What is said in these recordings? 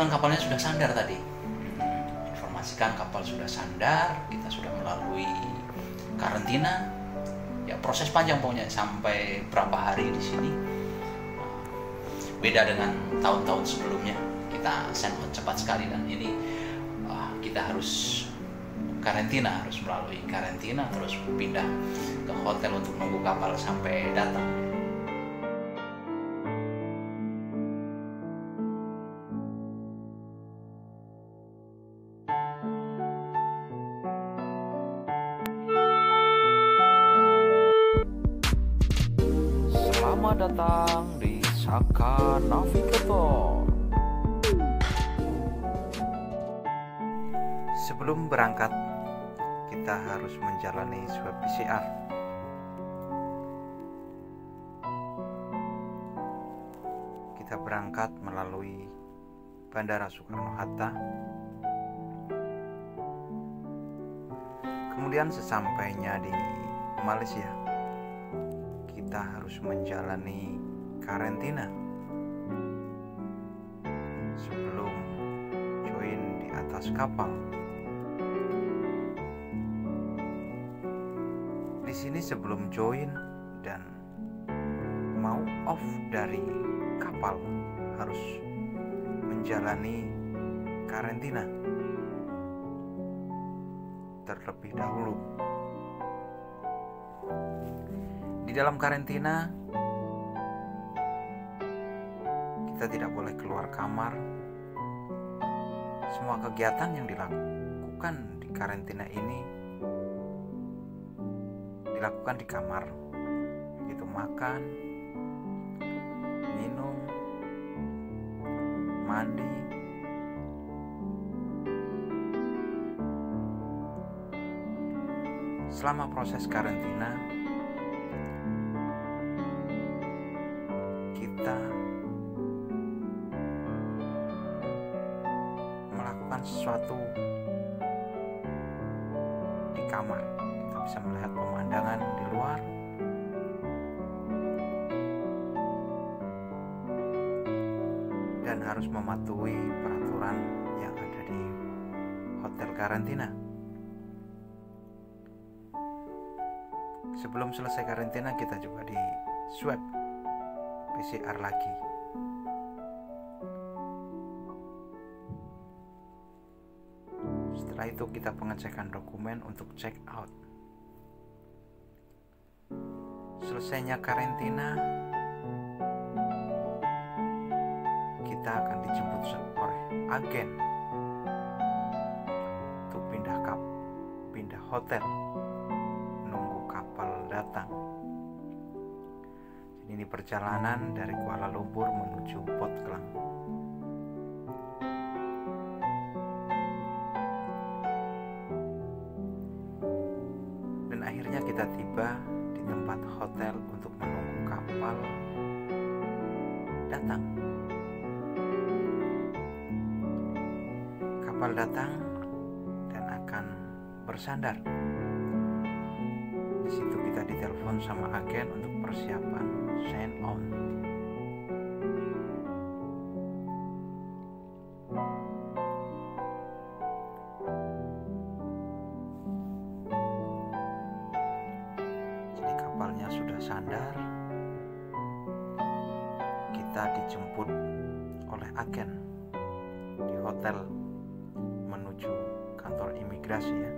kebetulan kapalnya sudah sandar tadi. Informasikan kapal sudah sandar, kita sudah melalui karantina. Ya, proses panjang pokoknya, sampai berapa hari di sini. Beda dengan tahun-tahun sebelumnya, kita sandboard cepat sekali, dan ini kita harus karantina, harus melalui karantina, terus pindah ke hotel untuk nunggu kapal sampai datang. Selamat datang di Sagar Navigator. Sebelum berangkat, kita harus menjalani swab PCR. Kita berangkat melalui Bandara Soekarno Hatta. Kemudian sesampainya di Malaysia, kita harus menjalani karantina sebelum join di atas kapal. Di sini sebelum join dan mau off dari kapal harus menjalani karantina terlebih dahulu. Di dalam karantina kita tidak boleh keluar kamar. Semua kegiatan yang dilakukan di karantina ini dilakukan di kamar, yaitu makan, minum, mandi, selama proses karantina. Kita melakukan sesuatu di kamar. Bisa melihat pemandangan di luar. Dan harus mematuhi peraturan yang ada di hotel karantina. Sebelum selesai karantina, kita juga di swab PCR lagi. Setelah itu kita pengecekan dokumen untuk check out. Selesainya karantina, kita akan dijemput oleh agen untuk pindah hotel, nunggu kapal datang. Jadi ini perjalanan dari Kuala Lumpur menuju Port Klang. Dan akhirnya kita tiba tempat hotel untuk menunggu kapal datang. Kapal datang dan akan bersandar. Di situ kita ditelepon sama agen untuk persiapan sign on. Kapalnya sudah sandar, kita dijemput oleh agen di hotel menuju kantor imigrasi ya.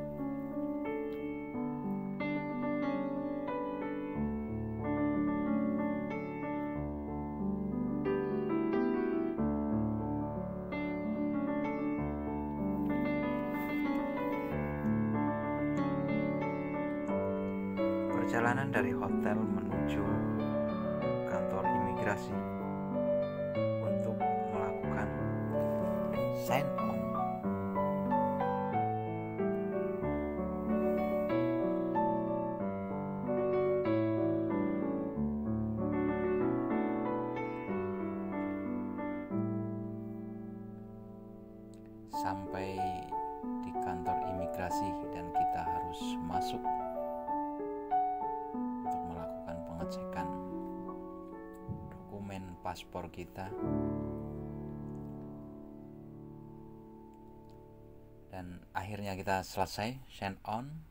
Perjalanan dari hotel menuju kantor imigrasi untuk melakukan sign on. Sampai di kantor imigrasi dan kita harus masuk cekkan dokumen paspor kita. Dan akhirnya kita selesai, send on.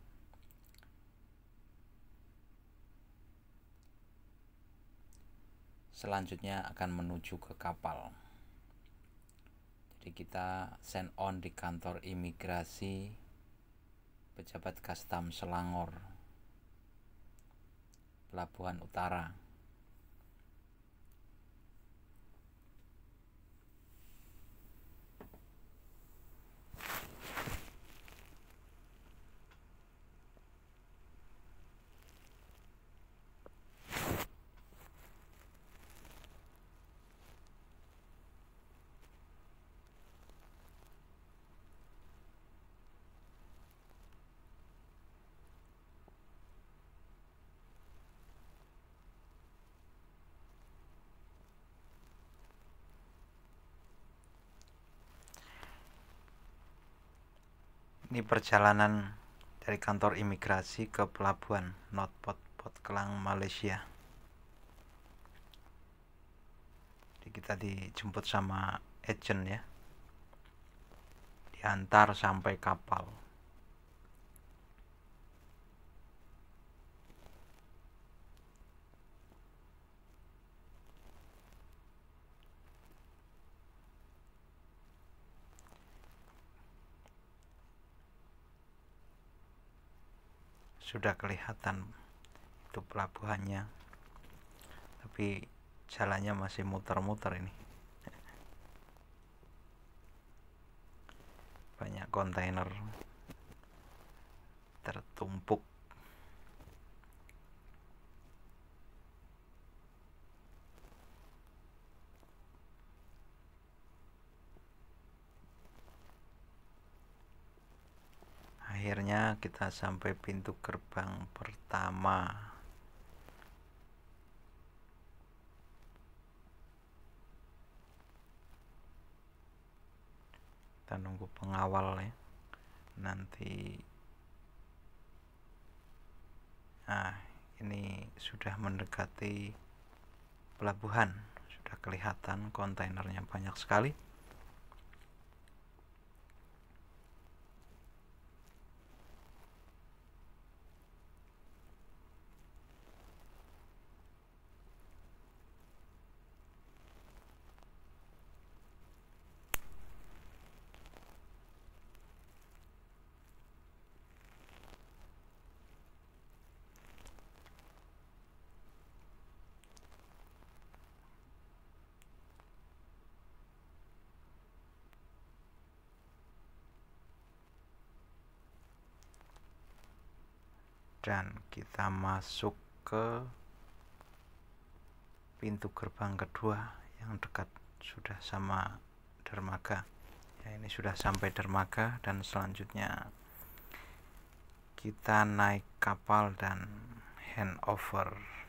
Selanjutnya akan menuju ke kapal. Jadi kita send on di kantor imigrasi Pejabat Kastam Selangor Pelabuhan Utara. Ini perjalanan dari kantor imigrasi ke pelabuhan North Port Klang, Malaysia. Jadi kita dijemput sama agent ya, diantar sampai kapal. Sudah kelihatan itu pelabuhannya, tapi jalannya masih muter-muter. Ini banyak kontainer tertumpuk. Akhirnya kita sampai pintu gerbang pertama. Kita nunggu pengawal ya. Nanti ini sudah mendekati pelabuhan. Sudah kelihatan kontainernya banyak sekali. Dan kita masuk ke pintu gerbang kedua yang dekat sudah sama dermaga. Ya, ini sudah sampai dermaga dan selanjutnya kita naik kapal dan handover.